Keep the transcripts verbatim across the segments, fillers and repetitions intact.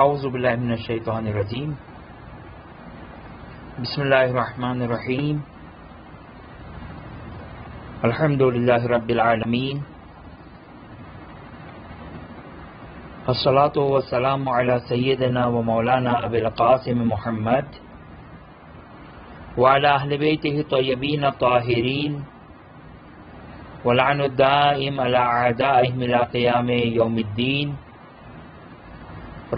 औज़ुबिल्लाहिमिनश्शैतानिर्रजीम बिस्मिल्लाहिर्रहमानिर्रहीम अल्हम्दुलिल्लाहि रब्बिल आलमीन अस्सलातु वस्सलामु अला सय्यिदिना व मौलाना अबिल कासिम मुहम्मद व अला अहले बैतिहि तय्यबीन ताहिरीन व लअनुद दाइम अला आदाइहिम इला क़ियामे यौमिद्दीन।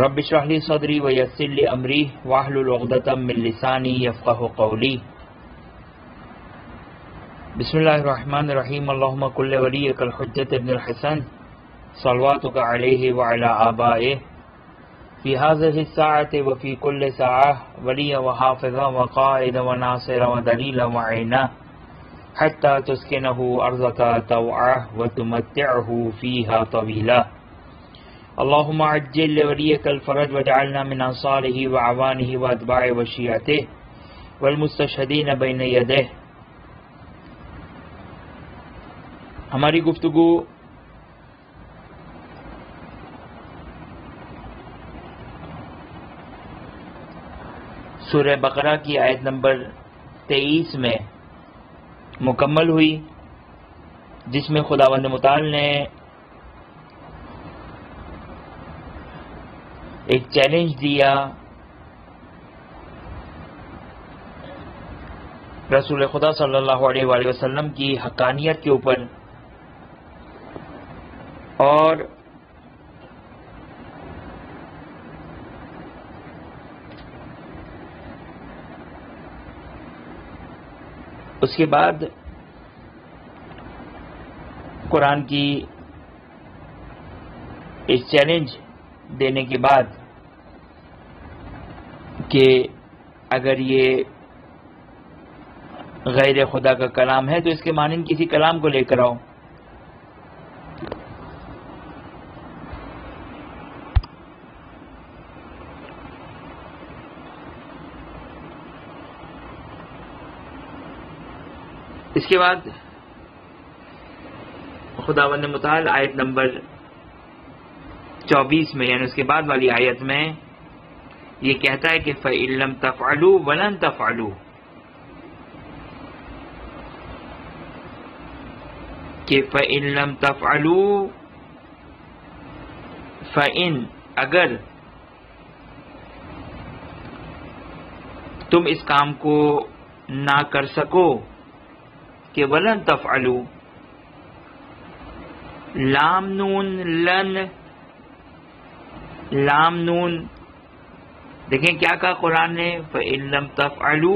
रब्बि इश्रह ली सदरी व यस्सिर ली अमरी वहलुल उक़दतम मिन लिसानी यफ़क़हु क़ौली। बिस्मिल्लाहिर्रहमानिर्रहीम। अल्लाहुम्मा कुल्ले वलियकल हुज्जत इब्नुल हसन सलवातुक अलैहि व अला आबाए फी हाज़िहि साअति व फी कुल्लि साअह वलिया व हाफ़िज़ा व क़ाइदा व नासिरा व दलीला व ऐना हत्ता तुस्किनहु अर्ज़का तौअह व तुमत्तिअहु फ़ीहा तवीला। अल्लाहुम्मा अज्जिल लिवलियकल फ़रज वजअलना मिन अंसारिहि व अवानिहि व अतबाइहि व शियअतिहि वल मुस्तशहीदीन बैन यदैहि। हमारी गुफ्तगू सूरह बकरा की आयत नंबर तेईस में मुकम्मल हुई, जिसमें खुदावंद मुताल ने एक चैलेंज दिया रसूल खुदा सल्लल्लाहु अलैहि वसल्लम की हक्कानियत के ऊपर, और उसके बाद कुरान की इस चैलेंज देने के बाद कि अगर ये गैर खुदा का कलाम है तो इसके मानिंद किसी कलाम को लेकर आओ। इसके बाद खुदावंद मुताल आयत नंबर चौबीस में, यानी उसके बाद वाली आयत में ये कहता है कि फ़इल्लम तफ़अलू वलन तफ़अलू, कि फ़इल्लम तफ़अलू फ़इन, अगर तुम इस काम को ना कर सको, कि वलन तफ़अलू, लाम नून लन, लाम नून, देखें क्या कहा कुरान ने, फ़इन लम तफ़अलू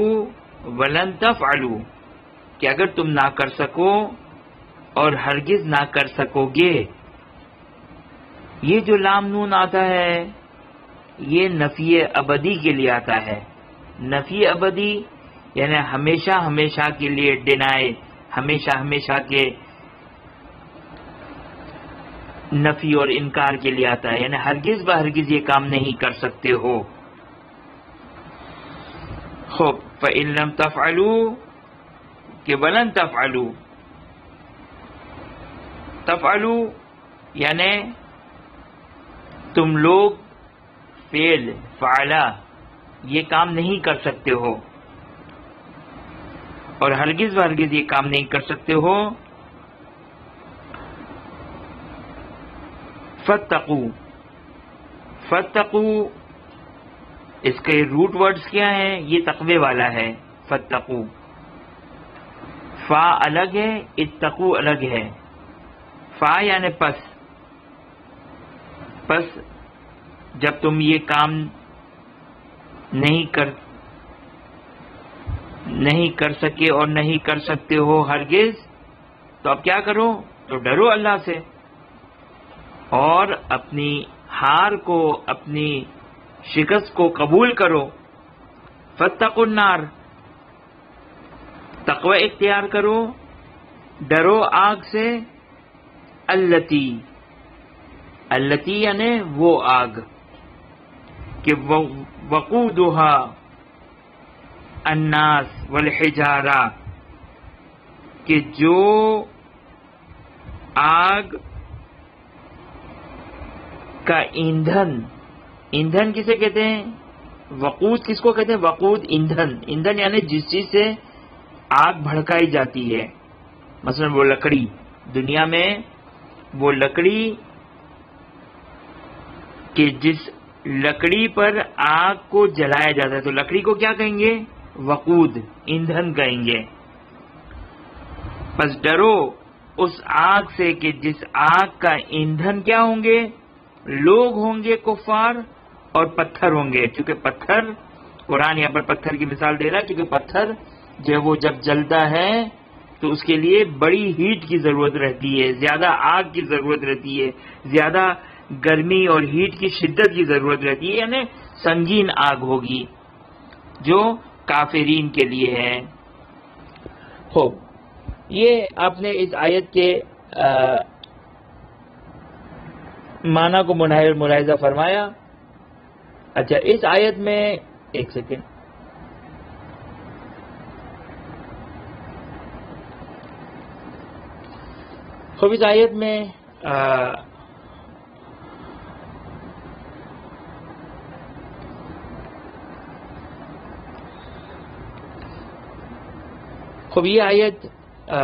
वलन तफ़अलू, कि अगर तुम ना कर सको और हरगिज़ ना कर सकोगे। ये जो लाम नून आता है ये नफ़ी अबदी के लिए आता है। नफ़ी अबदी यानी हमेशा हमेशा के लिए डिनाई, हमेशा हमेशा के नफी और इनकार के लिए आता है, यानी हरगिज ब हरगिज ये काम नहीं कर सकते हो। खूब, फ़इन लम तफ़अलू के वलन तफ़अलू, तफ़अलू यानी तुम लोग फेल फ़अला ये काम नहीं कर सकते हो, और हरगिज ब हरगिज ये काम नहीं कर सकते हो। फत्तकू, फत्तकू इसके रूट वर्ड्स क्या हैं, ये तकवे वाला है। फत्तकू, फा अलग है, इत्तकू अलग है। फा यानी पस, पस जब तुम ये काम नहीं कर नहीं कर सके और नहीं कर सकते हो हरगिज, तो अब क्या करो, तो डरो अल्लाह से और अपनी हार को, अपनी शिकस्त को कबूल करो। फत्तकुन्नार, तकवा इख्तियार करो, डरो आग से। अल्लती, अल्लती यानी वो आग कि वक़ूदुहा अन्नास वल हिजारा, कि जो आग का ईंधन ईंधन किसे कहते हैं? वकूद किसको कहते हैं? वकूद ईंधन। ईंधन यानी जिस चीज से आग भड़काई जाती है, मसलन वो लकड़ी, दुनिया में वो लकड़ी कि जिस लकड़ी पर आग को जलाया जाता है, तो लकड़ी को क्या कहेंगे? वकूद, ईंधन कहेंगे। बस डरो उस आग से कि जिस आग का ईंधन क्या होंगे? लोग होंगे कुफार और पत्थर होंगे, क्योंकि पत्थर, कुरान यहाँ पर पत्थर की मिसाल दे रहा है, क्योंकि पत्थर जो वो जब जलता है तो उसके लिए बड़ी हीट की जरूरत रहती है, ज्यादा आग की जरूरत रहती है, ज्यादा गर्मी और हीट की शिद्दत की जरूरत रहती है, यानी संगीन आग होगी जो काफिरीन के लिए है। खूब, ये आपने इस आयत के आ, माना को मुनाहिर मुलाहिजा फरमाया। अच्छा, इस आयत में एक सेकेंड, खूब, इस आयत में आ, खूब ये आयत आ,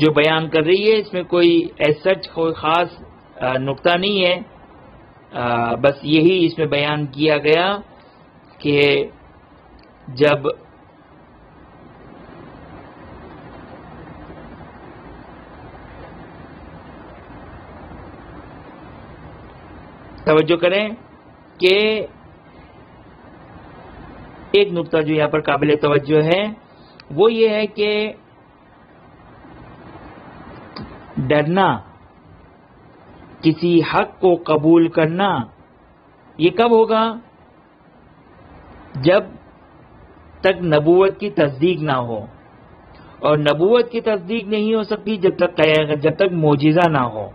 जो बयान कर रही है इसमें कोई ऐसा कोई खास आ, नुक्ता नहीं है, आ, बस यही इसमें बयान किया गया कि जब तवज्जो करें कि एक नुक्ता जो यहाँ पर काबिल तवज्जो है वो ये है कि डरना, किसी हक को कबूल करना, ये कब होगा? जब तक नबूवत की तस्दीक ना हो, और नबूवत की तस्दीक नहीं हो सकती जब तक जब तक मोजिज़ा ना हो।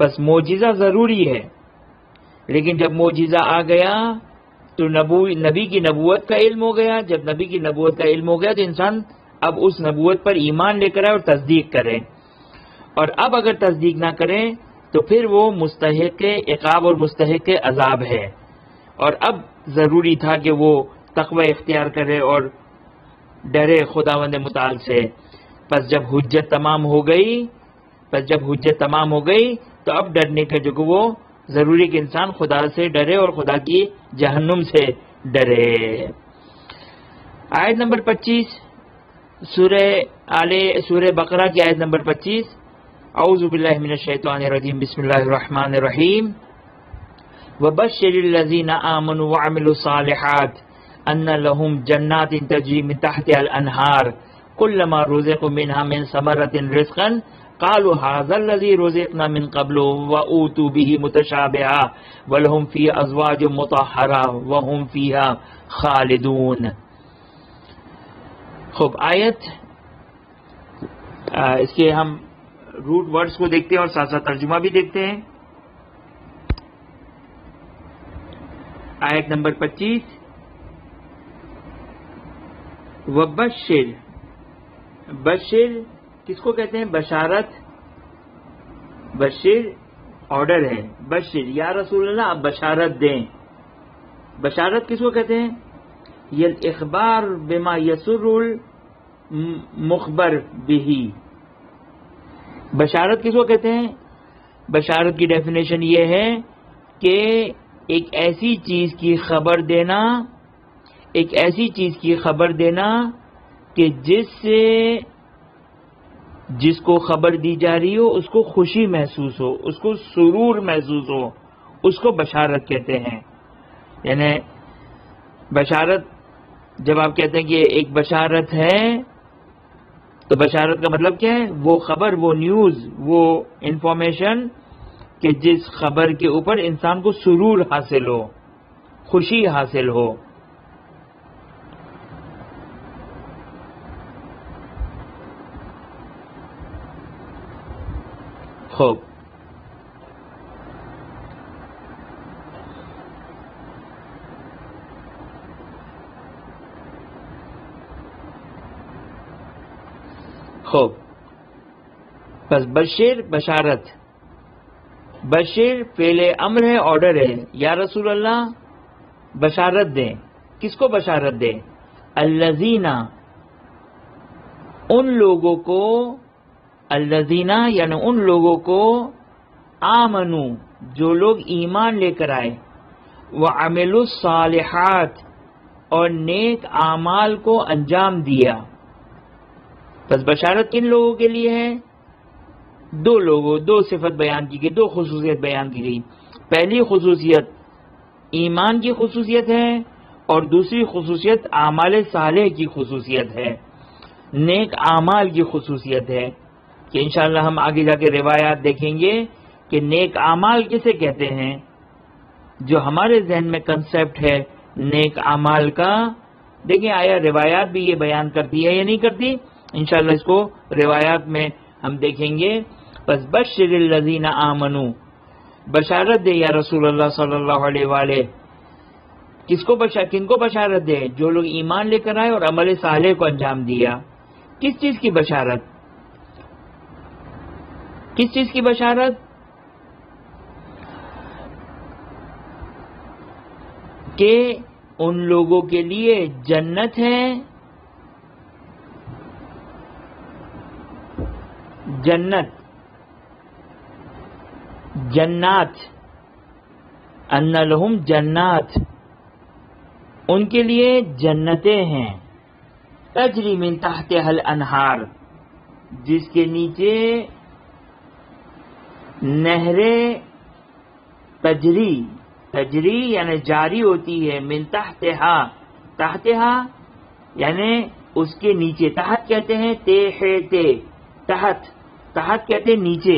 बस मोजिज़ा ज़रूरी है, लेकिन जब मोजिज़ा आ गया तो नबी की नबूवत का इल्म हो गया। जब नबी की नबूवत का इल्म हो गया तो इंसान अब उस नबूवत पर ईमान लेकर आए और तस्दीक करे, और अब अगर तस्दीक ना करे तो फिर वो मुस्तहिक इक़ाब और मुस्तहिक अजाब है। और अब ज़रूरी था कि वो तक़वा इख्तियार करे और डरे खुदावंद मुताल से। बस जब हुज्जत तमाम हो गई बस जब हुज्जत तमाम हो गई तो अब डरने का जो वो जरूरी कि इंसान खुदा से डरे और खुदा की जहन्नुम से डरे। आयत नंबर पच्चीस, सूरे आले सूरे बकरा की आयत नंबर पच्चीस। औज़ु बिल्लाहि मिनश शैतानिर रजीम, बिस्मिल्लाहिर रहमानिर रहीम। वबश्शिरिल लज़ीना आमनु वअमिलुस सालिहात अन्ना लहुम जन्नातिन तजरी मिन तहतिहाल अनहार कुल्लमा रुज़िकू मिनहा मिन समरतिन रिज़्क़न कालू हाजल लजी रोजेतना मिन कबलो वूतू बिही मुतशाबिहा वलहुम फी अज़वाज मुतहरा वहुम फीहा खालिदून। खूब, आयत आ, इसके हम रूट वर्ड्स को देखते हैं और साथ साथ तर्जुमा भी देखते हैं। आयत नंबर पच्चीस, वबश्शिर, बशिर किसको कहते हैं? बशारत। बशीर ऑर्डर है, बशीर या रसूल अल्लाह आप बशारत दें। बशारत किसको कहते हैं? यल इखबार बिमा यसुरुल मुखबर बिही। बशारत किसको कहते हैं? बशारत की डेफिनेशन ये है कि एक ऐसी चीज की खबर देना एक ऐसी चीज की खबर देना कि जिससे जिसको खबर दी जा रही हो उसको खुशी महसूस हो, उसको सुरूर महसूस हो, उसको बशारत कहते हैं। यानी बशारत, जब आप कहते हैं कि एक बशारत है, तो बशारत का मतलब क्या है? वो खबर, वो न्यूज़, वो इंफॉर्मेशन कि जिस खबर के ऊपर इंसान को सुरूर हासिल हो, खुशी हासिल हो। खूब, खूब, बस बशीर बशारत, बशीर फेले अम्र है, ऑर्डर है। या रसूल अल्लाह बशारत दें। किसको बशारत दें? अल्लज़ीना, उन लोगों को। अल्लज़ीना यानी उन लोगों को आमनू, जो लोग ईमान लेकर आए, व अमिलुस्सालिहात, और नेक आमाल को अंजाम दिया। बस बशारत किन लोगों के लिए है? दो लोगों, दो सिफत बयान की गई, दो खुसूसियत बयान की गई। पहली खुसूसियत ईमान की खुसूसियत है और दूसरी खुसूसियत आमाल सालेह की खुसूसियत है, नेक आमाल की खुसूसियत है। कि इंशाअल्लाह हम आगे जाके रिवायात देखेंगे कि नेक आमाल किसे कहते हैं। जो हमारे जहन में कंसेप्ट है नेक आमाल का, देखिए आया रिवायात भी ये बयान करती है या नहीं करती, इंशाअल्लाह इसको रिवायात में हम देखेंगे। बस बश्शिरिल लज़ीना आमनू, बशारत दे या रसूलुल्लाह सल्लल्लाहु अलैहि वाले। किसको बशा किनको बशारत दे? जो लोग ईमान लेकर आए और अमल साले को अंजाम दिया। किस चीज की बशारत? किस चीज की बशारत? के उन लोगों के लिए जन्नत है, जन्नत, जन्नात, अन्ना लहुम जन्नात, उनके लिए जन्नतें हैं, तजरी मिन तहतिहल अनहार, जिसके नीचे नहरें तजरी, तजरी यानी जारी होती है, मिन तहतिहा, तहतिहा यानी उसके नीचे। तहत कहते हैं तेहे ते, तहत, तहत कहते हैं नीचे,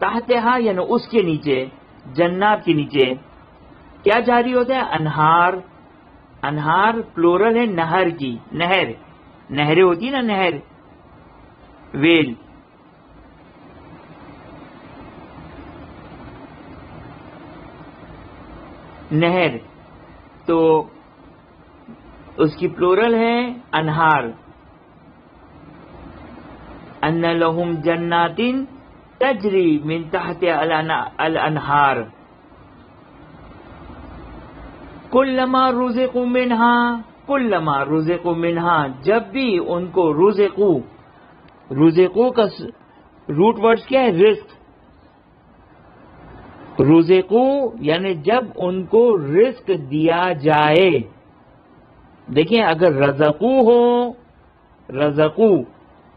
तहतहा यानी उसके नीचे, जन्नत के नीचे क्या जारी होता है? अनहार, अनहार प्लोरल है नहर की, नहर, नहरें होती है ना, नहर, वेल। नहर तो उसकी प्लोरल है अनहार। अन्ना लहुम जन्नातिन तजरी मिन तहतिहा अल अनहार कुल्लमा रुज़िक़ू मिन्हा, कुल्लमा रुज़िक़ू मिन्हा, जब भी उनको रुज़िक़ू, रुज़िक़ू का रूट वर्ड्स क्या है? रिस्क। रुज़िक़ू यानी जब उनको रिस्क दिया जाए। देखिए अगर रज़क़ू हो, रज़क़ू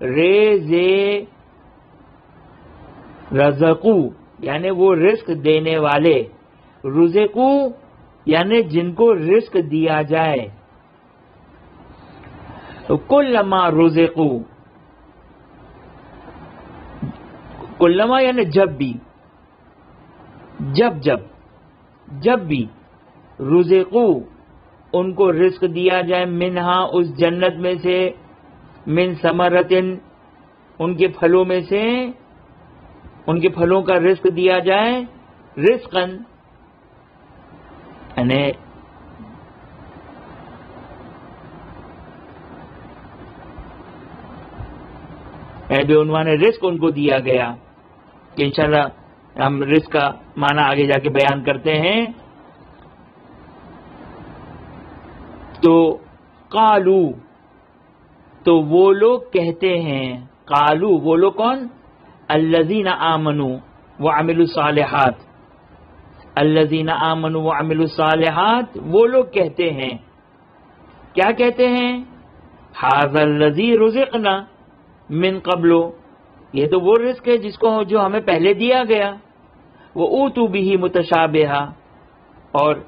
रेज़े रज़क़ू यानी वो रिस्क देने वाले, रुज़क़ू यानी जिनको रिस्क दिया जाए। कुल्लमा रुज़क़ू, कुल्लमा यानी जब भी, जब जब, जब भी रुज़क़ू उनको रिस्क दिया जाए, मिन्हा उस जन्नत में से, मिन समरतिन उनके फलों में से, उनके फलों का रिस्क दिया जाए, रिस्कन यानी बेउनवान रिस्क उनको दिया गया, कि इंशाल्लाह हम रिस्क का माना आगे जाके बयान करते हैं। तो कालू, तो वो लोग कहते हैं, कालू वो लोग कौन? अल्लज़ीना आमनू व अमिलुस्सालिहात, अल्लज़ीना आमनू व अमिलुस्सालिहात, वो लोग कहते हैं, क्या कहते हैं? हाज़ल्लज़ी रुज़िक़ना मिन क़ब्लो, ये तो वो रिस्क है जिसको, जो हमें पहले दिया गया। वो ऊतू बिही मुतशाबिहा, और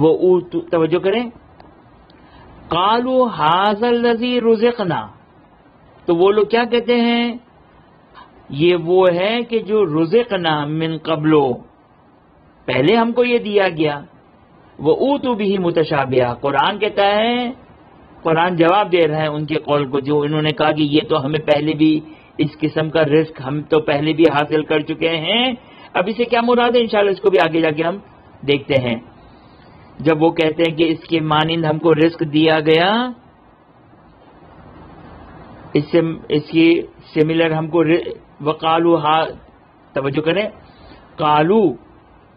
वो ऊतू, तवज्जो करें, कालू हाज़ल्लज़ी रुज़िक़ना, तो वो लोग क्या कहते हैं? ये वो है कि जो रुज़िक़ना मिन क़ब्लो, पहले हमको ये दिया गया। वो ऊतू बिही मुतशाबिहा, कुरान कहता है कुरान जवाब दे रहा है उनके कौल को जो इन्होंने कहा कि ये तो हमें पहले भी इस किस्म का रिस्क हम तो पहले भी हासिल कर चुके हैं, अब इसे क्या मुराद है इंशाल्लाह इसको भी आगे जाके हम देखते हैं। जब वो कहते हैं कि इसके मानिंद हमको रिस्क दिया गया, इससे इसकी सिमिलर हमको वकालू हा, तवज्जो करें, कालू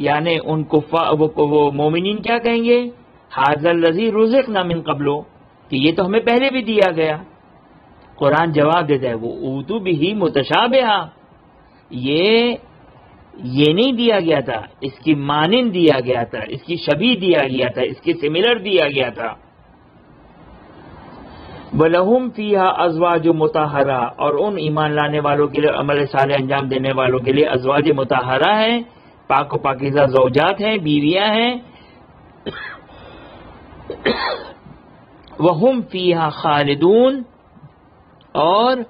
यानी उनको वो, वो मोमिनीन क्या कहेंगे, हाजल लजी रुजिक ना मिन कबलो, कि ये तो हमें पहले भी दिया गया। कुरान जवाब देता है वो ऊतु भी ही मुतशाबिहा, ये ये नहीं दिया गया था, इसकी मानिंद दिया गया था, इसकी शबीह दिया गया था, इसकी सिमिलर दिया गया था। वलहुम फीहा अज़वाज मुताहरा, और उन ईमान लाने वालों के लिए, अमल साले अंजाम देने वालों के लिए अज़वाज मुताहरा है, पाक पाकिज़ा ज़ौजात हैं, बीवियां हैं। वहुम फीहा खालिदून, और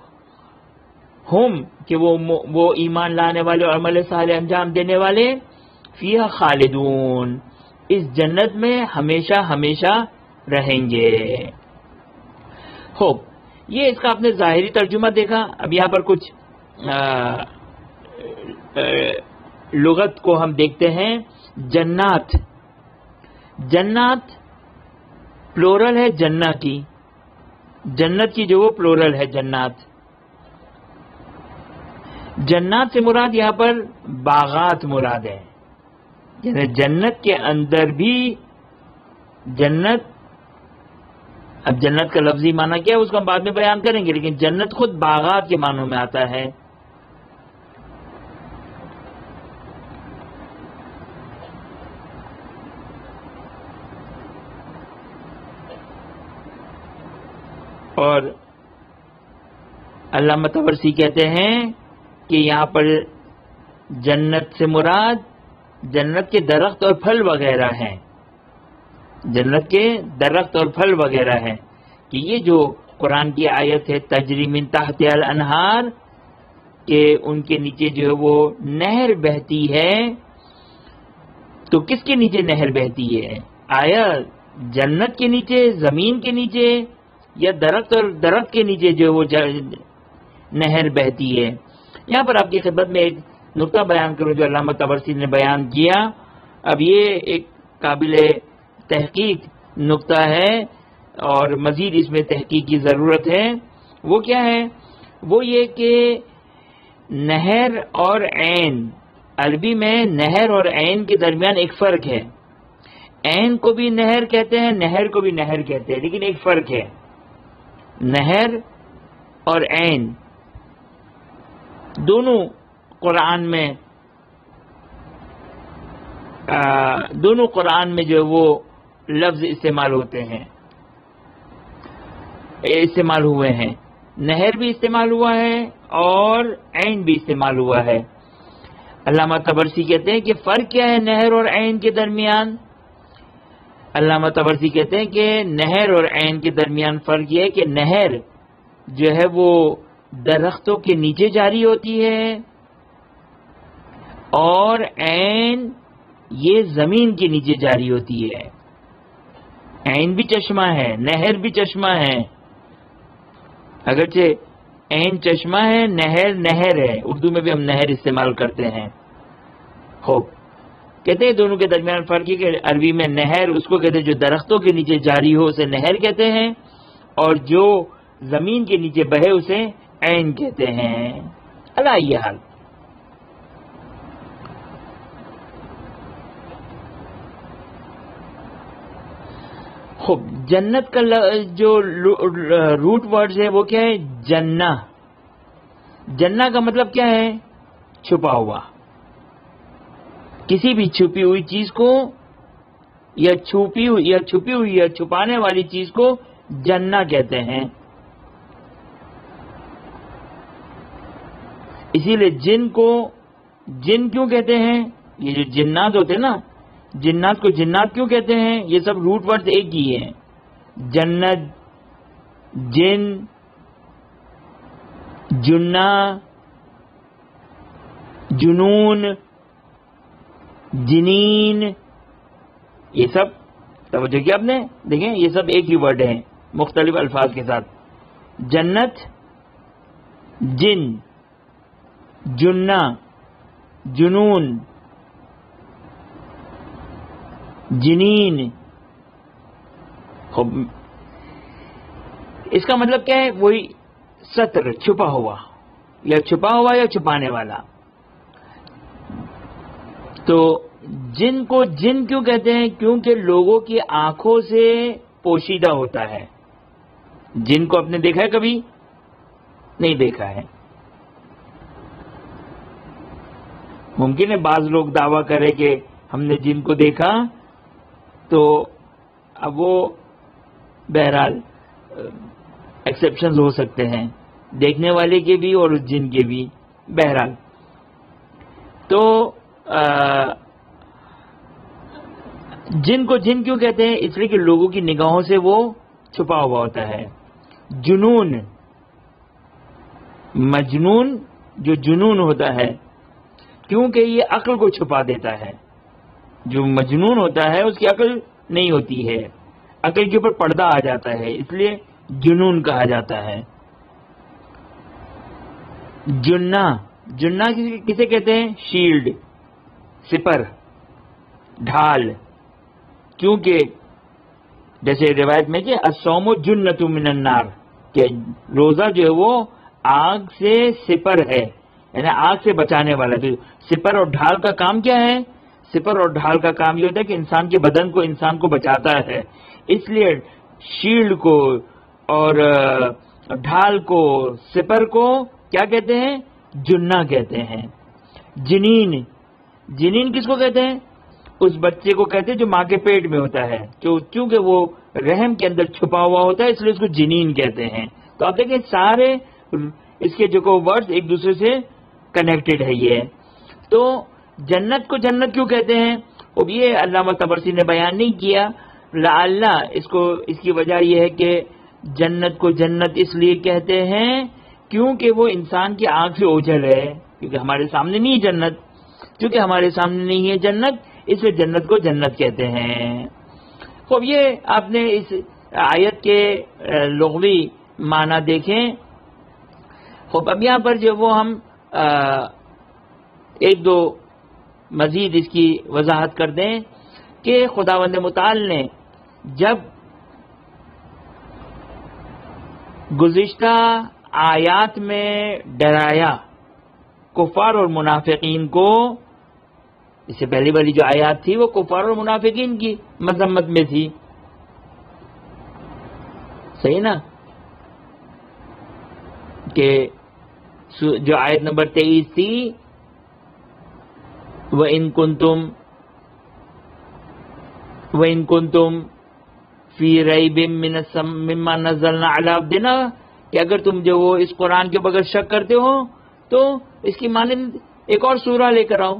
हम कि वो वो ईमान लाने वाले और अमल साले अंजाम देने वाले फीहा खालिदून, इस जन्नत में हमेशा हमेशा रहेंगे। होप ये इसका आपने ज़ाहिरी तर्जुमा देखा। अब यहाँ पर कुछ आ, आ, लुगत को हम देखते हैं। जन्नात, जन्नात प्लोरल है जन्ना की, जन्नत की जो वो प्लोरल है जन्नात। जन्नात से मुराद यहाँ पर बागात मुराद है, यानी जन्नत के अंदर भी जन्नत। अब जन्नत का लफ्जी माना क्या है उसको हम बाद में बयान करेंगे, लेकिन जन्नत खुद बागात के मानों में आता है। और अल्लामा तबरसी कहते हैं कि यहाँ पर जन्नत से मुराद जन्नत के दरख्त और फल वगैरह हैं, जन्नत के दरख्त और फल वगैरह हैं, कि ये जो कुरान की आयत है तजरी मिन तहतिहाल अनहार, के उनके नीचे जो है वो नहर बहती है, तो किसके नीचे नहर बहती है? आया जन्नत के नीचे, जमीन के नीचे, या दरख्त और दरख्त के नीचे जो है वो नहर बहती है। यहाँ पर आपकी खिदमत में एक नुक्ता बयान करूँ जो अल्लामा तबरसी ने बयान किया। अब ये एक काबिल तहकीक नुक्ता है और मजीद इसमें तहकीक की ज़रूरत है। वो क्या है? वो ये कि नहर और ऐन, अरबी में नहर और ऐन के दरमियान एक फ़र्क है। ऐन को भी नहर कहते हैं, नहर को भी नहर कहते हैं, लेकिन एक फ़र्क है। नहर और ऐन दोनों कुरान में आ, दोनों कुरान में जो वो लफ्ज इस्तेमाल होते हैं, इस्तेमाल हुए हैं। नहर भी इस्तेमाल हुआ है और ऐन भी इस्तेमाल हुआ है। अल्लामा तबरसी कहते हैं कि फ़र्क क्या है नहर और ऐन के दरमियान? अल्लामा तबरसी कहते हैं कि नहर और ऐन के दरमियान फ़र्क यह है कि नहर जो है वो दरख्तों के नीचे जारी होती है और ऐन ये जमीन के नीचे जारी होती है। ऐन भी चश्मा है, नहर भी चश्मा है, अगरचे ऐन चश्मा है, नहर नहर है, उर्दू में भी हम नहर इस्तेमाल करते हैं। हो कहते हैं दोनों के दरमियान फर्क है कि अरबी में नहर उसको कहते हैं जो दरख्तों के नीचे जारी हो उसे नहर कहते हैं, और जो जमीन के नीचे बहे उसे ऐन कहते हैं। अला ये हाल खूब। जन्नत का जो रूट वर्ड्स है वो क्या है? जन्ना। जन्ना का मतलब क्या है? छुपा हुआ। किसी भी छुपी हुई चीज को या छुपी हुई या छुपी हुई या छुपाने वाली चीज को जन्ना कहते हैं। इसीलिए जिन को जिन क्यों कहते हैं? ये जो जिन्नात होते हैं ना, जिन्नात को जिन्नात क्यों कहते हैं? ये सब रूट वर्ड्स एक ही हैं। जन्नत, जिन, जुन्ना, जुनून, जिनीन, ये सब तवज्जो किया आपने? देखें ये सब एक ही वर्ड हैं। मुख्तलिफ अल्फाज के साथ। जन्नत, जिन, जुन्ना, जुनून, जिनीन। इसका मतलब क्या है? वही सत्र, छुपा हुआ या छुपा हुआ या छुपाने वाला। तो जिन को जिन क्यों कहते हैं? क्योंकि लोगों की आंखों से पोशीदा होता है। जिन को आपने देखा है? कभी नहीं देखा है। मुमकिन है बाज लोग दावा करें कि हमने जिन को देखा, तो अब वो बहरहाल एक्सेप्शंस हो सकते हैं, देखने वाले के भी और उस जिन के भी। बहरहाल तो आ, जिन को जिन क्यों कहते हैं? इसलिए कि लोगों की निगाहों से वो छुपा हुआ होता है। जुनून, मजनून, जो जुनून होता है, क्योंकि ये अक्ल को छुपा देता है। जो मजनून होता है उसकी अक्ल नहीं होती है, अक्ल के ऊपर पर्दा आ जाता है, इसलिए जुनून कहा जाता है। जुन्ना, जुन्ना किसे कहते हैं? शील्ड, सिपर, ढाल। क्योंकि जैसे रिवायत में कि अस्सौमु जुन्नतु मिनन नार, के रोजा जो है वो आग से सिपर है, यानी आग से बचाने वाला। तो सिपर और ढाल का काम क्या है? सिपर और ढाल का काम ये होता है कि इंसान के बदन को, इंसान को बचाता है। इसलिए शील्ड को और ढाल को, सिपर को क्या कहते हैं? जुन्ना कहते हैं। जिनीन, जिनीन किसको कहते हैं? उस बच्चे को कहते हैं जो माँ के पेट में होता है, जो चूंकि वो रहम के अंदर छुपा हुआ होता है, इसलिए उसको जिनीन कहते हैं। तो आप देखें सारे इसके जो को वर्ड्स एक दूसरे से कनेक्टेड है। ये तो जन्नत को जन्नत क्यों कहते हैं? अब ये अल्लामा तबरसी ने बयान नहीं किया, लाला इसको इसकी वजह यह है कि जन्नत को जन्नत इसलिए कहते हैं क्योंकि वो इंसान की आंख से ओझल है, क्योंकि हमारे सामने नहीं है जन्नत, क्योंकि हमारे सामने नहीं है जन्नत, इसलिए जन्नत को जन्नत कहते हैं। तो ये आपने इस आयत के लुग़वी माना देखें। खूब, अब यहाँ पर जो वो हम आ, एक दो मजीद इसकी वजाहत कर दें कि खुदावंद मुताल ने जब गुज़िश्ता आयात में डराया कुफ़ार और मुनाफिकीन को, इससे पहली वाली जो आयात थी वो कुफार और मुनाफिकीन की मजम्मत में थी, सही ना, कि जो आयत नंबर तेईस थी, व इन कुंतुम व इन कुंतुम फी रैबिम मिम्मा नज़लना अला अब्दिना, कि अगर तुम जो वो इस कुरान के बगैर शक करते हो तो इसकी मानिंद एक और सूरा लेकर आओ।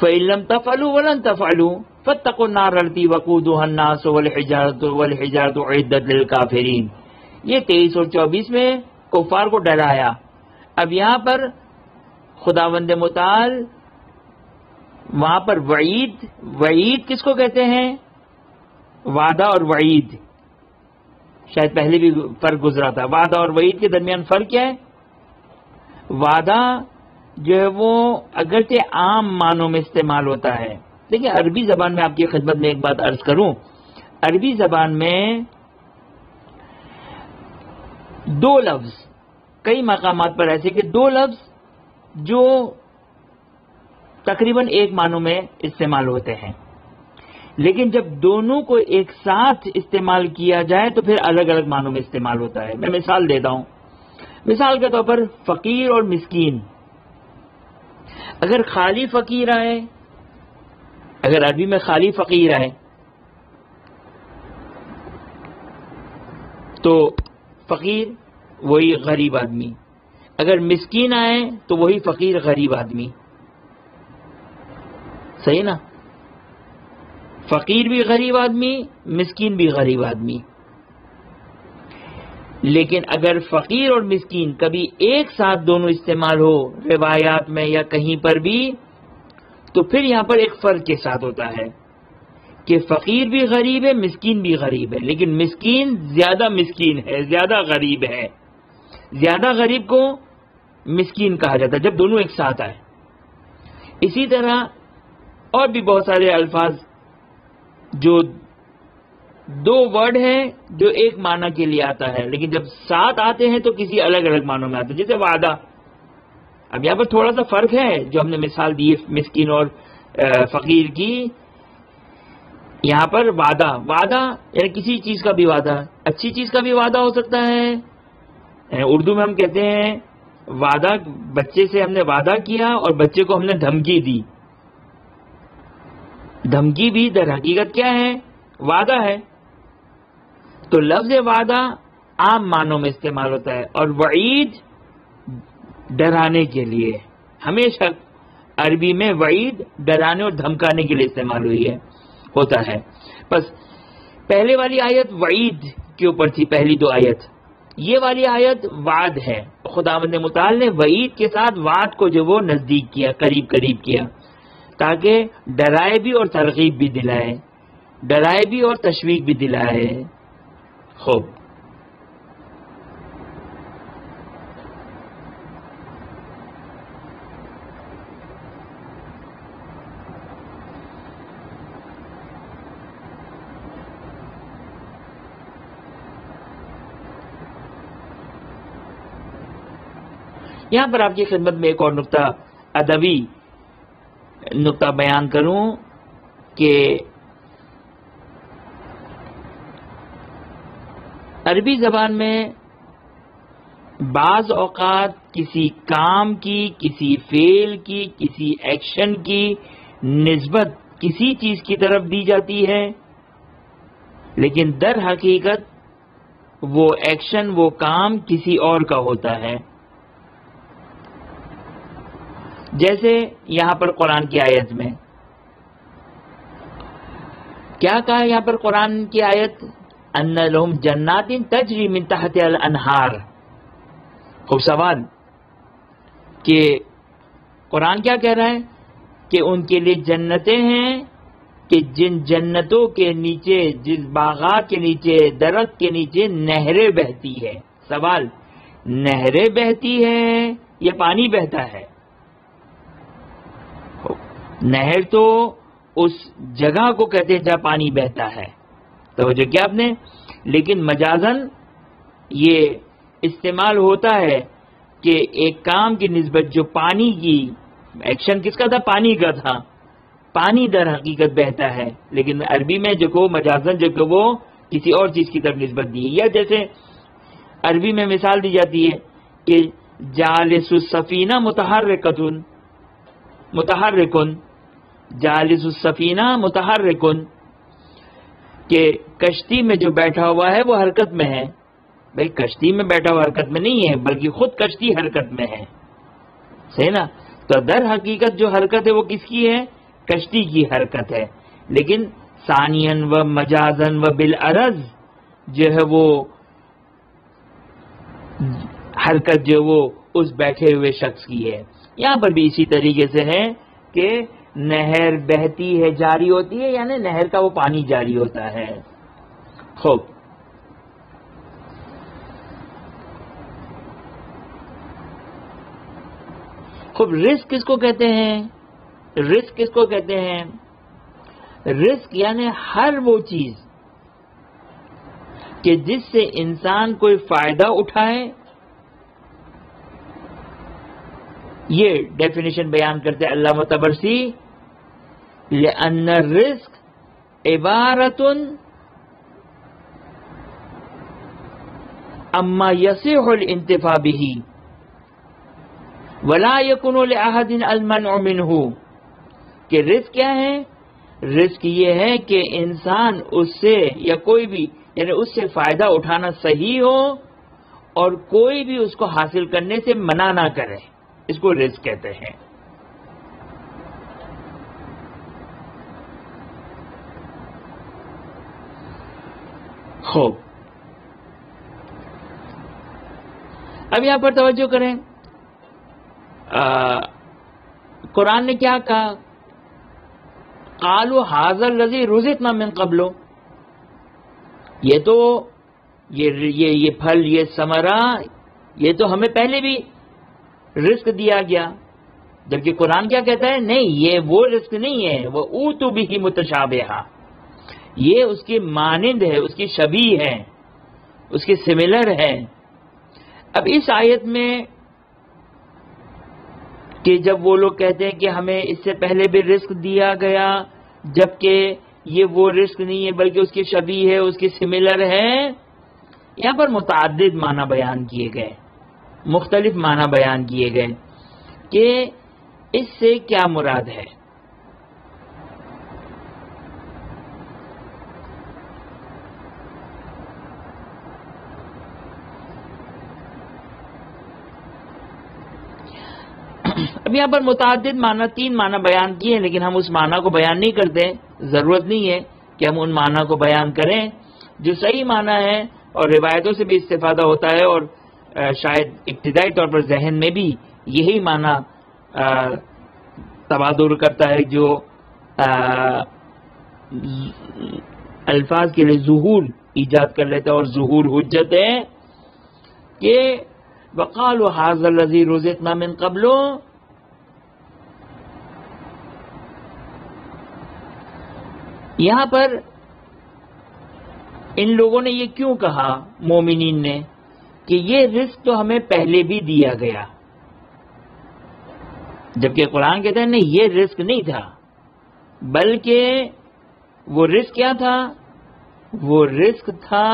फ़इल्लम तफ़अलू वलन तफ़अलू फ़त्तक़ुन नार लती वक़ूदुहा अन्नास वल हिजारतु वल हिजारतु उइद्दत लिल काफ़िरीन। ये तेईस और चौबीस में कुफ़ार को डराया। अब यहाँ पर खुदावंद मुताल वहाँ पर वईद, वईद किसको कहते हैं? वादा और वईद, शायद पहले भी फर्क गुजरा था। वादा और वईद के दरमियान फर्क क्या है? वादा जो है वो अगरचे आम मानों में इस्तेमाल होता है। देखिए अरबी जबान में, आपकी खिदमत में एक बात अर्ज करूं, अरबी जबान में दो लफ्ज, कई मकामात पर ऐसे कि दो लफ्ज जो तकरीबन एक मानों में इस्तेमाल होते हैं, लेकिन जब दोनों को एक साथ इस्तेमाल किया जाए तो फिर अलग अलग मानों में इस्तेमाल होता है। मैं मिसाल देता हूं, मिसाल के तौर पर फकीर और मिस्कीन। अगर खाली फकीर आए, अगर अरबी में खाली फकीर आए तो फकीर वही गरीब आदमी, अगर मिस्कीन आए तो वही फकीर गरीब आदमी, सही ना। फकीर भी गरीब आदमी, मिस्कीन भी गरीब आदमी, लेकिन अगर फकीर और मिस्कीन कभी एक साथ दोनों इस्तेमाल हो रिवायात में या कहीं पर भी, तो फिर यहाँ पर एक फर्क के साथ होता है कि फकीर भी गरीब है, मिस्कीन भी गरीब है, लेकिन मिस्कीन ज्यादा मिस्कीन है, ज्यादा गरीब है। ज्यादा गरीब को मिस्कीन कहा जाता है जब दोनों एक साथ आए। इसी तरह और भी बहुत सारे अल्फाज जो दो वर्ड हैं जो एक माना के लिए आता है, लेकिन जब साथ आते हैं तो किसी अलग अलग मानों में आते हैं, जैसे वादा। अब यहाँ पर थोड़ा सा फर्क है जो हमने मिसाल दी है मिस्कीन और फकीर की। यहाँ पर वादा, वादा यानी किसी चीज का भी वादा, अच्छी चीज का भी वादा हो सकता है। उर्दू में हम कहते हैं वादा, बच्चे से हमने वादा किया और बच्चे को हमने धमकी दी। धमकी भी दर हकीकत क्या है, वादा है। तो लफ्ज वादा आम मानों में इस्तेमाल होता है, और वईद डराने के लिए हमेशा अरबी में वईद डराने और धमकाने के लिए इस्तेमाल हुई है होता है। बस पहले वाली आयत वईद के ऊपर थी, पहली दो आयत। ये वाली आयत वाद है। खुदावंद मुताल ने वईद के साथ वाद को जो वो नजदीक किया, करीब करीब किया, ताकि डराए भी और तरगीब भी दिलाए, डराए भी और तशवीक भी दिलाए। खूब, यहाँ पर आपकी खिदमत में एक और नुक्ता, अदबी नुक्ता बयान करूं कि अरबी जबान में बाज औकात किसी काम की, किसी फेल की, किसी एक्शन की निस्बत किसी चीज की तरफ दी जाती है, लेकिन दर हकीकत वो एक्शन, वो काम किसी और का होता है। जैसे यहाँ पर कुरान की आयत में क्या कहा, यहाँ पर कुरान की आयत अन्ना लहुम जन्नातिन तजरी मिन तहतिहा अल अनहार। खूब सवाल कि कुरान क्या कह रहा है कि उनके लिए जन्नतें हैं कि जिन जन्नतों के नीचे, जिस बागात के नीचे, दरख्त के नीचे नहरें बहती है। सवाल, नहरें बहती है या पानी बहता है? नहर तो उस जगह को कहते हैं जहां पानी बहता है, तो जो क्या आपने, लेकिन मजाजन ये इस्तेमाल होता है कि एक काम की निस्बत जो पानी की, एक्शन किसका था, पानी का था, पानी दर हकीकत बहता है, लेकिन अरबी में जो को मजाजन जो को वो किसी और चीज की तरफ निस्बत दी है। या जैसे अरबी में मिसाल दी जाती है कि जालिसुस सफीना मुतहर्रिकतुन मुतहर्रिकुन, जालिसुस सफीना मुतहर्रिकुन, के कश्ती में जो बैठा हुआ है वो हरकत में है। भाई कश्ती में बैठा हुआ हरकत में नहीं है, बल्कि खुद कश्ती हरकत में है, सही ना। तो दर हकीकत जो हरकत है वो किसकी है, कश्ती की हरकत है, लेकिन सानियन व मजाजन व बिल अरज जो है वो हरकत जो वो उस बैठे हुए शख्स की है। यहाँ पर भी इसी तरीके से है कि नहर बहती है, जारी होती है, यानी नहर का वो पानी जारी होता है। खूब, खूब रिस्क किसको कहते हैं, रिस्क किसको कहते हैं? रिस्क यानी हर वो चीज कि जिससे इंसान कोई फायदा उठाए। ये डेफिनेशन बयान करते हैं अल्लामा तबरसी, लिअन्ना रिस्क इबारतुन अम्मा यसिहुल इंतिफा बिही वला यकुनु लिअहदिन अलमनअ मिनहु। कि रिस्क क्या है? रिस्क ये है कि इंसान उससे या कोई भी, यानी उससे फायदा उठाना सही हो और कोई भी उसको हासिल करने से मना ना करे, इसको रिस्क कहते हैं। खूब, अब यहां पर तवज्जो करें, कुरान ने क्या कहा, कालू हाजल लजी रुजित ना मिन कबलो, ये तो ये ये ये फल ये समरा ये तो हमें पहले भी रिस्क दिया गया, जबकि कुरान क्या कहता है, नहीं ये वो रिस्क नहीं है, वो ऊतु बिही मुतशाबिहा, ये उसकी मानिंद है, उसकी शबीह है, उसकी सिमिलर है। अब इस आयत में कि जब वो लोग कहते हैं कि हमें इससे पहले भी रिस्क दिया गया, जबकि ये वो रिस्क नहीं है बल्कि उसकी शबीह है, उसकी सिमिलर है, यहाँ पर मुताद्दिद माना बयान किए गए, मुख्तलिफ माना बयान किए गए कि इससे क्या मुराद है। अब यहाँ पर मुताद्दिद माना, तीन माना बयान किए, लेकिन हम उस माना को बयान नहीं करते, जरूरत नहीं है कि हम उन माना को बयान करें जो सही माना है, और रिवायतों से भी इस्तेफादा होता है, और शायद इब्तिदाई तौर पर जहन में भी यही माना तबादुर करता है जो अल्फाज के लिए ज़ुहूर ईजाद कर लेता है, और ज़ुहूर हुज्जत है कि वक़ालू हाज़ा लज़ी रुज़िक़ना मिन क़ब्लो, यहाँ पर इन लोगों ने ये क्यों कहा मोमिनीन ने कि ये रिस्क तो हमें पहले भी दिया गया, जबकि कुरान कहता है नहीं ये रिस्क नहीं था, बल्कि वो रिस्क क्या था, वो रिस्क था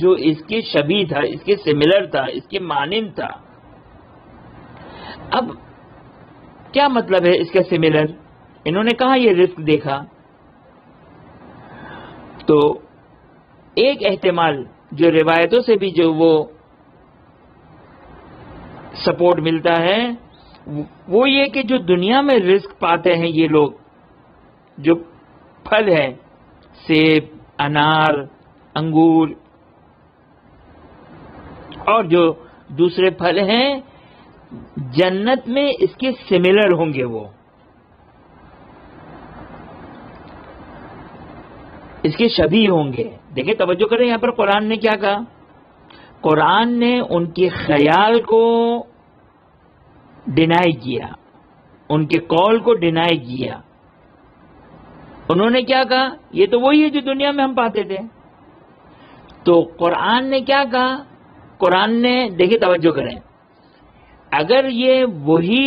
जो इसके शबीह था, इसके सिमिलर था, इसके मानिंद था। अब क्या मतलब है इसका सिमिलर, इन्होंने कहाँ ये रिस्क देखा, तो एक एहतिमाल जो रिवायतों से भी जो वो सपोर्ट मिलता है वो ये कि जो दुनिया में रिस्क पाते हैं ये लोग, जो फल है सेब, अनार, अंगूर और जो दूसरे फल हैं, जन्नत में इसके सिमिलर होंगे, वो इसके शबीह होंगे। देखिए तवज्जो करें यहाँ पर कुरान ने क्या कहा, कुरान ने उनके ख्याल को डिनाई किया, उनके कॉल को डिनाई किया। उन्होंने क्या कहा, ये तो वही है जो दुनिया में हम पाते थे। तो कुरान ने क्या कहा, कुरान ने देखिए तवज्जो करें, अगर ये वही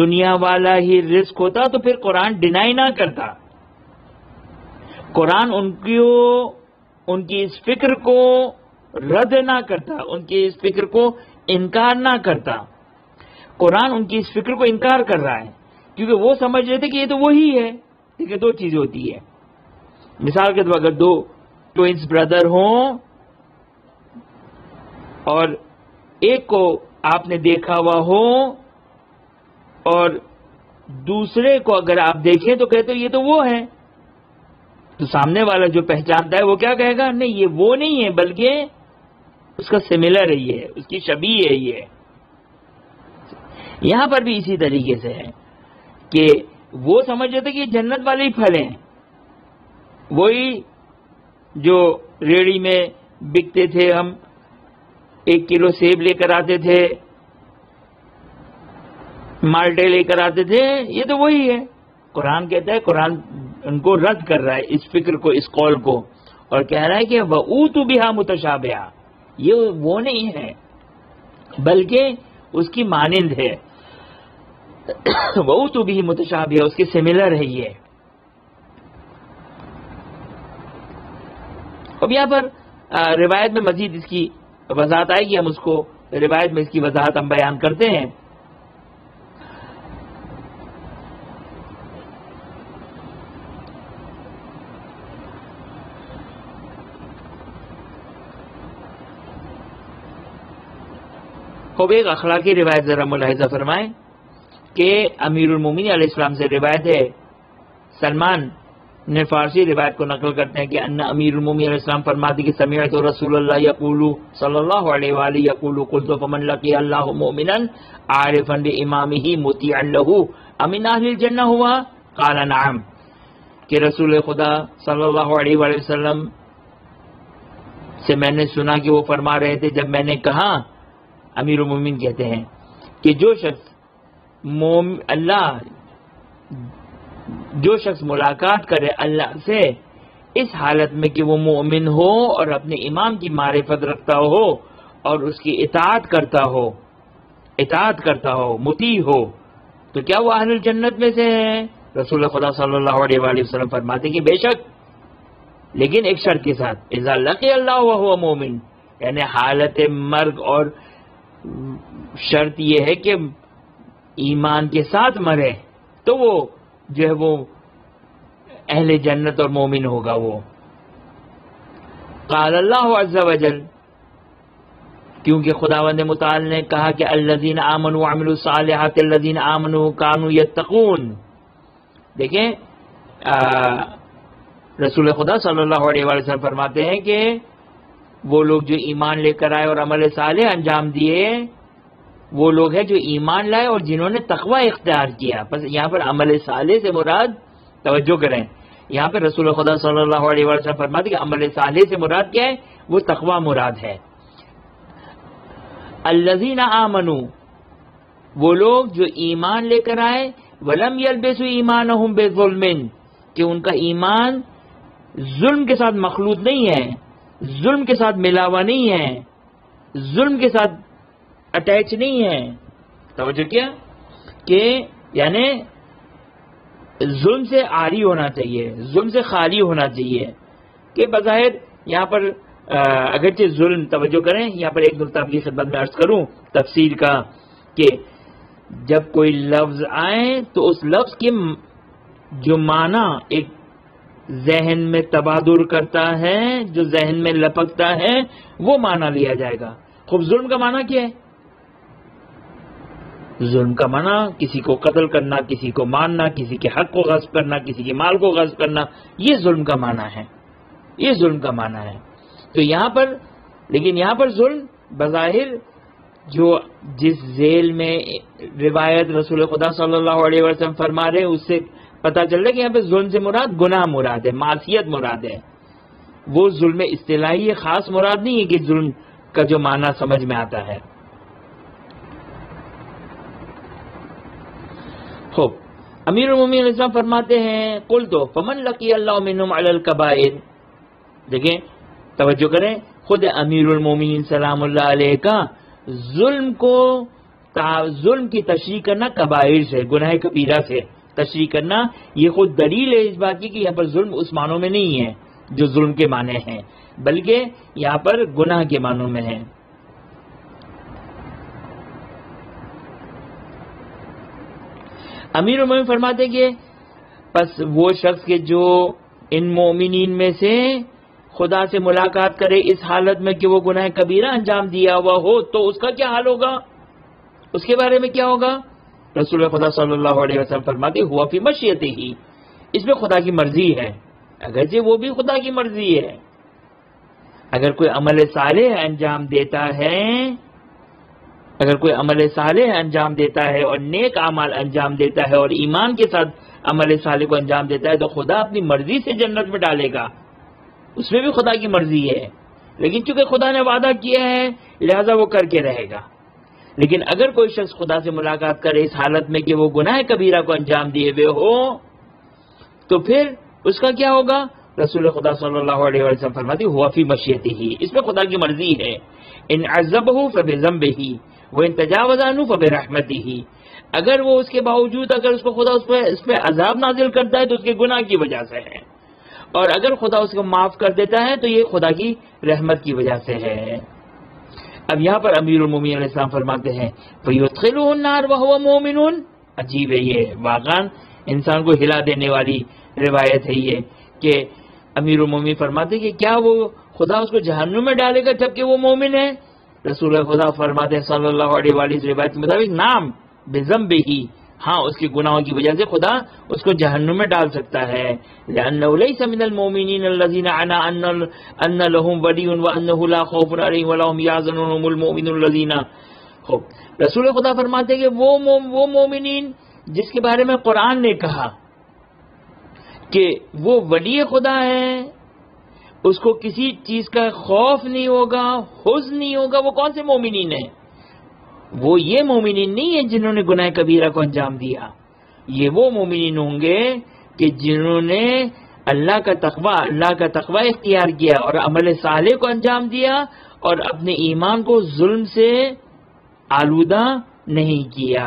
दुनिया वाला ही रिस्क होता तो फिर कुरान डिनाई ना करता, कुरान उनकी उनकी इस फिक्र को रद्द ना करता, उनकी इस फिक्र को इनकार ना करता। कुरान उनकी इस फिक्र को इनकार कर रहा है क्योंकि वो समझ रहे थे कि ये तो वही है। ठीक है, दो चीजें होती है, मिसाल के तौर पर दो ट्विंस ब्रदर हों और एक को आपने देखा हुआ हो और दूसरे को अगर आप देखें तो कहते हो ये तो वो है, तो सामने वाला जो पहचानता है वो क्या कहेगा, नहीं ये वो नहीं है बल्कि उसका सिमिलर है, ये उसकी शबीह है। ये यहां पर भी इसी तरीके से है कि वो समझ रहे थे कि जन्नत वाले ही फल हैं, वही जो रेड़ी में बिकते थे, हम एक किलो सेब लेकर आते थे, माल्टे लेकर आते थे, ये तो वही है। कुरान कहता है, कुरान उनको रद्द कर रहा है इस फिक्र को, इस कॉल को, और कह रहा है कि वऊतु बिहा मुतशाबिहा, ये वो नहीं है बल्कि उसकी मानिंद है, वो तो भी मुतशाबिह, उसके सिमिलर है ये। अब यहाँ पर रिवायत में मजीद इसकी वजाहत आएगी, हम उसको रिवायत में इसकी वजाहत हम बयान करते हैं। खूब एक अखलाकी रिवायत जरा मुलाहिजा फरमाएं के अमीरुल मोमिनीन अलैहिस्सलाम से रिवायत है, सलमान ने फारसी रिवायत को नकल करते हैं कि अन्ना अमीरुल मोमिनीन अलैहिस्सलाम फरमाते कि समिअतु रसूलल्लाह यक़ूलु सल्लल्लाहु अलैहि व आलिहि यक़ूलु कुल्तु फमन लक़िया अल्लाहु मुमिनन आरिफन बिइमामिही मुतिअन लहू अमिन अहलिल जन्नह हुआ क़ाला नअम। कि रसूल खुदा सल्लल्लाहु अलैहि वसल्लम से मैंने सुना कि वो फरमा रहे थे, जब मैंने कहा, अमीरुल मोमिनीन कहते हैं कि जो शख्स मोम अल्लाह जो शख्स मुलाकात करे अल्लाह से इस हालत में कि वो मोमिन हो और अपने इमाम की मारिफत रखता हो और उसकी इताअत करता हो इताअत करता हो मुती हो, तो क्या वो अहलुल जन्नत में से है? रसूल खुदा सल्लल्लाहु अलैहि वसल्लम फरमाते कि बेशक, लेकिन एक शर्त के साथ, इज़ा लक़ी अल्लाह व हुवा मोमिन, यानी हालत मर्ग, और शर्त यह है कि ईमान के साथ मरे, तो वो जो है वो अहले जन्नत और मोमिन होगा। वो क़ाल अल्लाहु अज़्ज़ा व जल, क्योंकि खुदावंद मुताल ने कहा कि अल्लज़ीन आमनू व अमिलू सालिहात अल्लज़ीन आमनू व कानू यत्तकून। देखें, रसूल खुदा सल्लल्लाहु अलैहि वसल्लम फरमाते हैं कि वो लोग जो ईमान लेकर आए और अमल सालेह अंजाम दिए, वो लोग हैं जो ईमान लाए और जिन्होंने तकवा इख्तियार किया। बस यहाँ पर अमल सालेह से मुराद, तवज्जो करें, यहाँ पर रसूल खुदा सल्लल्लाहु अलैहि वसल्लम फरमाते हैं कि अमल सालेह से मुराद क्या है? वो तकवा मुराद है। अल्लज़ीना आमनू, वो लोग जो ईमान लेकर आए, वलम यल्बिसू ईमानहुम बिज़ुल्मिन, कि उनका ईमान जुल्म के साथ मखलूत नहीं है, जुल्म के साथ मिलावा नहीं है, जुल्म के साथ अटैच नहीं है। तवज्जो किया कि यानी जुल्म से आरी होना चाहिए, जुल्म से खाली होना चाहिए। कि बज़ाहिर यहाँ पर अगरचे जुल्म, तवज्जो करें, यहाँ पर एक नुक्ता अपनी खिदमत में अर्ज करूँ तफसीर का, कि जब कोई लफ्ज आए तो उस लफ्ज के जो माना एक जहन में तबादुर करता है, जो जहन में लपकता है, वो माना लिया जाएगा। खूब, जुल्म का माना क्या है? जुल्म का माना किसी को कत्ल करना, किसी को मारना, किसी के हक को गस्ब करना, किसी के माल को गस्ब करना, ये जुल्म का माना है, ये जुल्म का माना है। तो यहाँ पर, लेकिन यहाँ पर जुल्म बज़ाहिर जो जिस जेल में रिवायत रसूल खुदा सल्लल्लाहु अलैहि वसल्लम फरमा रहे, उससे पता चल रहा है कि यहाँ पे जुल्म से मुराद गुनाह मुराद है, मासियत मुराद है। वो जुल्म इस्तिलाही खास मुराद नहीं है कि जुल्म का जो माना समझ में आता है। खूब, अमीरुल मोमिनीन फरमाते हैं, कुल तो फमन लकी अल्लाह मिनहुम अलल कबाइर। देखें, तवज्जो करें, खुद अमीरुल मोमिनीन सलामुल्लाह अलैहि का जुल्म को जुल्म की तशरीह करना कबाइर से, गुनाह कबीरा से तशरीह करना, ये खुद दलील है इस बात की कि यहाँ पर जुल्म उस मानों में नहीं है जो जुल्म के माने हैं, बल्कि यहाँ पर गुनाह के मानों में है। अमीरुल मोमिनीन फरमाते हैं कि बस वो शख्स के जो इन मोमिनीन में से खुदा से मुलाकात करे इस हालत में कि वो गुनाह कबीरा अंजाम दिया हुआ हो, तो उसका क्या हाल होगा, उसके बारे में क्या होगा? रसूल खुदा सल्लल्लाहु अलैहि वसल्लम फरमाते हुआ फी मश्यतिही, इसमें खुदा की मर्जी है, अगर जी वो भी खुदा की मर्जी है। अगर कोई अमल सालेह अंजाम देता है अगर कोई अमल सालेह अंजाम देता है और नेक अमाल अंजाम देता है और ईमान के साथ अमल सालेह को अंजाम देता है, तो खुदा अपनी मर्जी से जन्नत में डालेगा, उसमें भी खुदा की मर्जी है। लेकिन चूंकि खुदा ने वादा किया है, लिहाजा वो करके रहेगा। लेकिन अगर कोई शख्स खुदा से मुलाकात करे इस हालत में कि वो गुनाह कबीरा को अंजाम दिए हुए हो, तो फिर उसका क्या होगा? रसूल खुदा सल्लल्लाहु अलैहि वसल्लम फरमाते हुआ फी मश्यतिही, इसमें खुदा की मर्जी है। इन अज़बहु फबिज़म्बिही व इन तजावज़ अन्हु फबिरहमतिही, अगर वो उसके बावजूद अगर उसको खुदा उस पर इस पर अजाब नाजिल करता है तो उसके गुनाह की वजह से है, और अगर खुदा उसको माफ कर देता है तो ये खुदा की रहमत की वजह से है। अब यहाँ पर अमीरुल मोमिनीन अलैहिस्सलाम फरमाते हैं फयुदखिलुहुन नार वहुवा मोमिनुन। अजीब है ये, वाकन इंसान को हिला देने वाली रिवायत है ये, कि अमीरुल मोमिनीन फरमाते कि क्या वो खुदा उसको जहन्नुम में डालेगा जबकि वो मोमिन है? रसूल खुदा फरमाते सल्लल्लाहु अलैहि वसल्लम रिवायत के मुताबिक नाम बिज़म्बिही, हाँ, उसके गुनाहों की वजह से खुदा उसको जहन्नुम में डाल सकता है। लअन्नहु लैसा मिनल मोमिनीन अल्लज़ीना अना अन्न लहुम वलियुन व अन्नहु ला खौफुन अलैहिम व ला हुम यहज़नून हुमुल मोमिनून अल्लज़ीना। खूब, रसूल खुदा फरमाते हैं कि वो मोम वो मोमिनीन जिसके बारे में कुरान ने कहा कि वो वली खुदा है, उसको किसी चीज का खौफ नहीं होगा, हुज़्न नहीं होगा। वो कौन से मोमिनीन है? वो ये मोमिनीन नहीं है जिन्होंने गुनाह कबीरा को अंजाम दिया, ये वो मोमिनीन होंगे कि जिन्होंने अल्लाह का तकवा अल्लाह का तकवा इख्तियार किया और अमल सालेह को अंजाम दिया और अपने ईमान को जुल्म से आलूदा नहीं किया।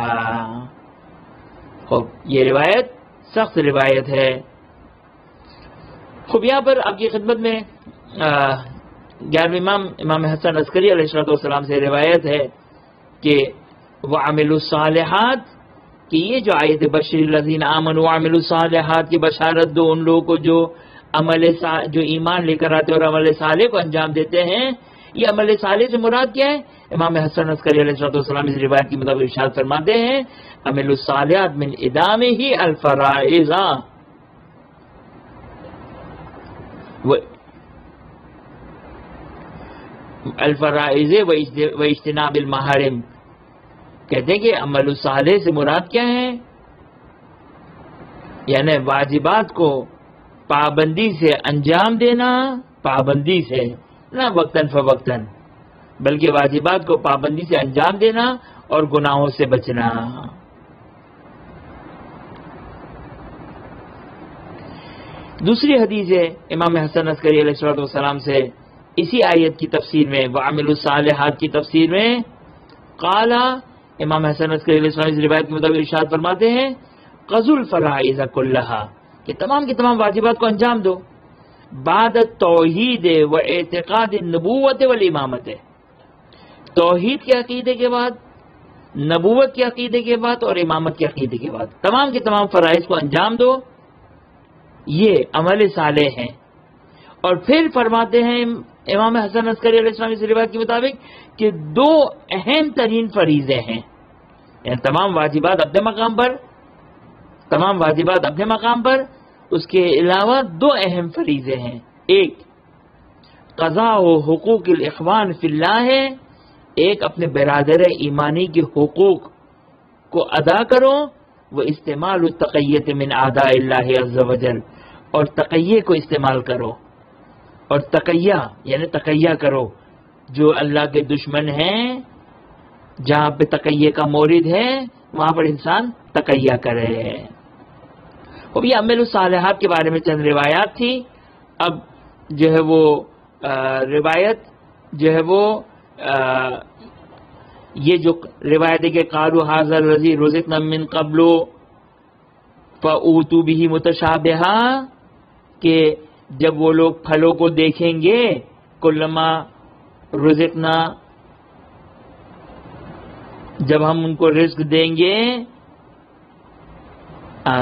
खूब, ये रिवायत सख्त रिवायत है। खूब, यहाँ पर आपकी खिदमत में ग्यारहवें इमाम इमाम हसन अस्करी अलैहिस्सलाम से रिवायत है कि वअमिलुस्सालिहात, कि ये जो आयत बशीर लजीन आमनु वअमिलुस्सालिहात की बशारत दो उन लोगों को जो अमल जो ईमान लेकर आते और अमल साले को अंजाम देते हैं। ये अमल साले से मुराद क्या है? इमाम हसन अस्करी अलैहिस्सलाम इस रिवायत के मुताबिक इरशाद फरमाते हैं अमलुस्सालिहात मिन इदामिही अल-फराइज़ा अल-फराइज़ व इज्तिनाब अल-महारिम। कहते हैं कि अमल साले से मुराद क्या है? यानी वाजिबात को पाबंदी से अंजाम देना, पाबंदी से, ना वक्तन फवक्तन, बल्कि वाजिबात को पाबंदी से अंजाम देना और गुनाहों से बचना। दूसरी हदीस है इमाम हसन अस्करी अलैहिस्सलाम से इसी आयत की तफसीर में, वामिलुस्सालिहात की तफसीर में, काला इमाम हसन अस्करी अलैहिस्सलाम इस रिवायत के मुताबिक इरशाद फरमाते हैं क़ज़ुल फ़राइज़ कुल्लहा, कि तमाम की तमाम वाजिबात को अंजाम दो, बाद तौहीद व एतिक़ाद नबूवत वल इमामत, तौहीद के अकीदे के बाद, नबूवत के अकीदे के बाद और इमामत के अकीदे के बाद तमाम के तमाम फ़राइज़ को अंजाम दो। ये अमल सालेह हैं। और फिर फरमाते हैं इमाम हसन अस्करी अलैहिस्सलाम इस रिवायत के मुताबिक कि दो अहम तरीन फरीज़े हैं, यानी तमाम वाजिबात अपने मकाम पर, तमाम वाजिबात अपने मकाम पर, उसके अलावा दो अहम फरीज़े हैं। एक क़ज़ा व हुकूक़ुल इख़्वान फ़िल्लाह है, एक अपने बिरादर ईमानी के हुकूक़ को अदा करो, व इस्तेमाल तक़य्यत मिन आदा इल्लाह अज़्ज़ा वजल, और तक़य्ये को इस्तेमाल करो, और तकैया यानी तकैया करो जो अल्लाह के दुश्मन हैं, जहाँ पे तकैये का मोरिद है वहाँ पर इंसान तकैया करे। और ये अमल-उस-सालिहात के बारे में चंद रिवायात थी। अब जो है वो आ, रिवायत जो है वो आ, ये जो रिवायत है कि कालू हाज़ा लज़ी रुज़िक़ना मिन क़ब्लु फ़ऊतू बिही मुतशाबिहा, के जब वो लोग फलों को देखेंगे, कुल्लमा रुज़िक़ना, जब हम उनको रिस्क देंगे,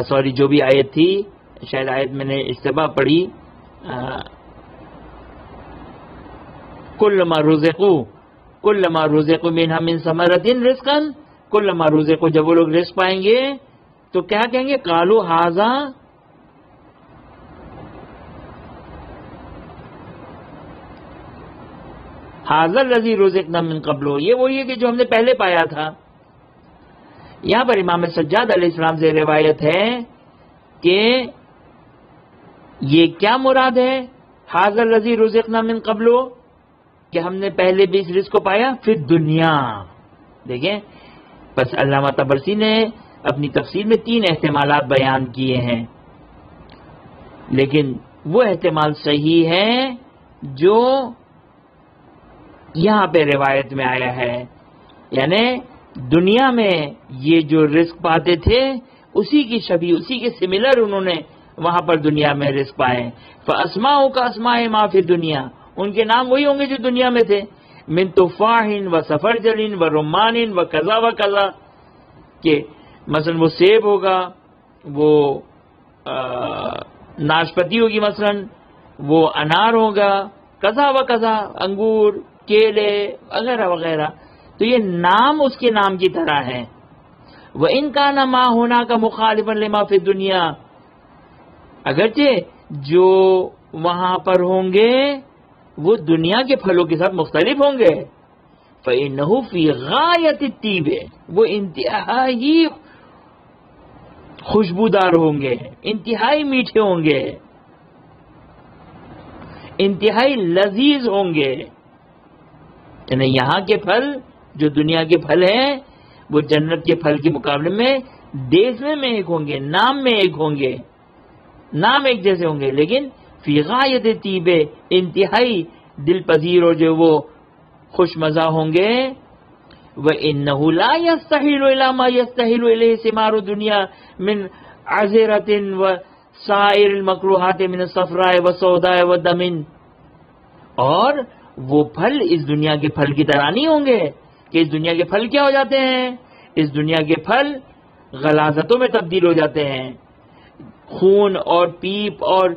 सॉरी जो भी आयत थी, शायद आयत मैंने इस्तेबा पढ़ी, कुल्लमा रुज़िक़ू कुल्लमा रुज़िक़ू मिन्हा मिन समरतिन रिज़्क़न, कुल्लमा रुज़िक़ू, जब वो लोग रिस्क पाएंगे तो क्या कहेंगे? कालू हाज़ा हाज़ा लज़ी रुज़िक़ना मिन क़ब्लु, ये वही है कि जो हमने पहले पाया था। यहाँ पर इमाम सज्जाद अलैहिस्सलाम से रिवायत है कि ये क्या मुराद है हाज़ा लज़ी रुज़िक़ना मिन क़ब्लु, कि हमने पहले भी इस रिस्क को पाया। फिर दुनिया देखें, बस अल्लामा तबरसी ने अपनी तफसीर में तीन एहतिमालात बयान किए हैं, लेकिन वो एहतिमाल सही है जो यहाँ पे रिवायत में आया है, यानी दुनिया में ये जो रिस्क पाते थे उसी की शबी, उसी के सिमिलर उन्होंने वहां पर दुनिया में रिस्क पाए। फ़अस्माउ का अस्माए मा फ़ी दुनिया, उनके नाम वही होंगे जो दुनिया में थे, मिन तुफ़ाहिन व सफ़रजलिन व रुमानिन व कज़ा व कज़ा, के मसलन वो सेब होगा, वो नाशपाती होगी, मसलन वो अनार होगा, कज़ा व कज़ा अंगूर, केले वगैरह वगैरह। तो ये नाम उसके नाम की तरह है। वह इनका ना माँ होना का मुखालिफन लिमा फिद दुनिया, अगरचे जो वहां पर होंगे वो दुनिया के फलों के साथ मुख्तलिफ होंगे। फ़इन्नहु फ़ी गायति तीबे, वो इंतहाई खुशबूदार होंगे, इंतहाई मीठे होंगे, इंतहाई लजीज होंगे। यानी यहाँ के फल जो दुनिया के फल हैं वो जन्नत के फल के मुकाबले में देखने में एक होंगे, नाम में एक होंगे, नाम एक जैसे होंगे, लेकिन फी गायत तीबे इंतहाई दिल पजीर और जो वो खुशमजा होंगे। व इन्नहु ला यस्तहिलु इला मा यस्तहिलु इलैहि सिमारु दुनिया मिन अज़रतिन व साइरिल मकरूहात मिन सफराए व सौदाए व दमिन। और वो फल इस दुनिया के फल की तरह नहीं होंगे कि इस दुनिया के फल क्या हो जाते हैं, इस दुनिया के फल गलाजतों में तब्दील हो जाते हैं, खून और पीप और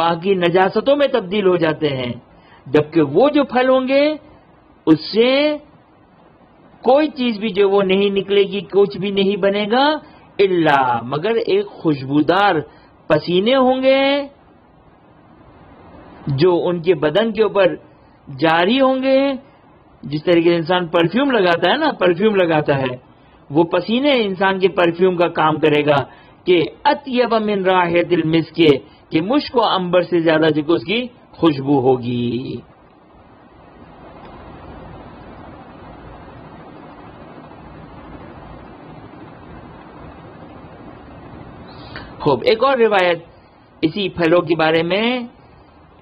बाकी नजासतों में तब्दील हो जाते हैं, जबकि वो जो फल होंगे उससे कोई चीज भी जो वो नहीं निकलेगी, कुछ भी नहीं बनेगा, इल्ला मगर एक खुशबूदार पसीने होंगे जो उनके बदन के ऊपर जारी होंगे। जिस तरीके से इंसान परफ्यूम लगाता है ना, परफ्यूम लगाता है, वो पसीने इंसान के परफ्यूम का काम करेगा कि अत्यब मिन राहितिल मिस्के कि मुश्क व अंबर से ज्यादा जो उसकी खुशबू होगी। खूब, एक और रिवायत इसी फलों के बारे में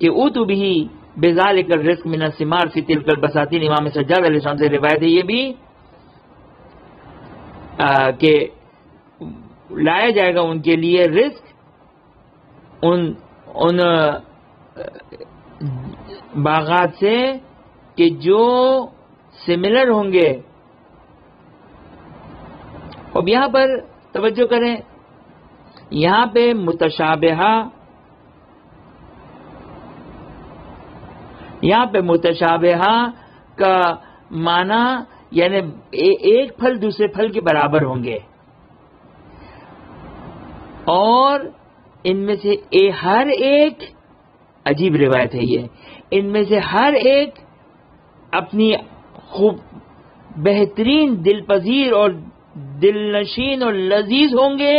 कि ऊतु बिही बेजालिकल रिस्क मिन सिमार फी तिलकल बसातीन, इमाम सज्जाद अलैहि सलाम से रिवायत है ये भी कि लाया जाएगा उनके लिए रिस्क उन उन बागात से कि जो सिमिलर होंगे। अब यहां पर तवज्जो करें, यहाँ पे मुतशाबिहा, यहाँ पे मुतशाबिहा का माना यानी एक फल दूसरे फल के बराबर होंगे और इनमें से ए हर एक, अजीब रिवायत है ये, इनमें से हर एक अपनी खूब बेहतरीन दिलपजीर और दिलनशीन और लजीज होंगे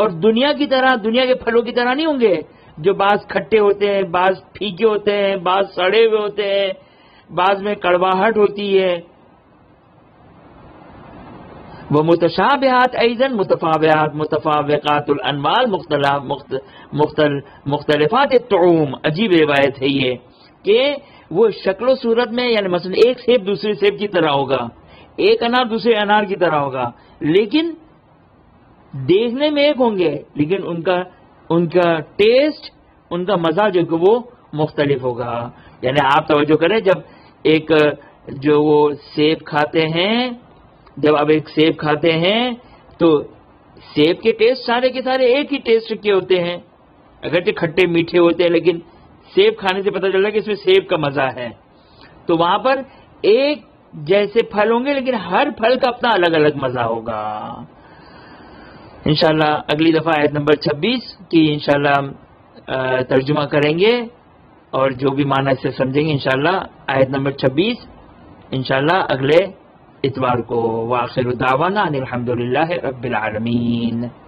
और दुनिया की तरह, दुनिया के फलों की तरह नहीं होंगे जो बाज खट्टे होते हैं, बाज फीके होते हैं, बाज सड़े हुए होते हैं, बाज में कड़वाहट होती है। वह मुतशाबिहात ऐज़न मुतफाबिहात मुतफाबिकातुल अनवाल मुख्तलिफात तऊम, अजीब रिवायत है ये कि वो शक्ल सूरत में यानी मसलन एक सेब दूसरे सेब की तरह होगा, एक अनार दूसरे अनार की तरह होगा, लेकिन देखने में एक होंगे लेकिन उनका उनका टेस्ट, उनका मजा जो कि वो मुख्तलिफ होगा। यानी आप तवज्जो करें, जब एक जो वो सेब खाते हैं, जब आप एक सेब खाते हैं तो सेब के टेस्ट सारे के सारे एक ही टेस्ट के होते हैं, अगरचे खट्टे मीठे होते हैं, लेकिन सेब खाने से पता चला कि इसमें सेब का मजा है। तो वहां पर एक जैसे फल होंगे लेकिन हर फल का अपना अलग अलग मजा होगा। इंशाल्लाह अगली दफा आयत नंबर छब्बीस की इंशाल्लाह तर्जुमा करेंगे और जो भी माना इसे समझेंगे इंशाल्लाह। आयत नंबर छब्बीस इंशाल्लाह अगले इतवार को। वाखिर दावाना अनिल हम्दुलिल्लाह रब्बिल आलमीन।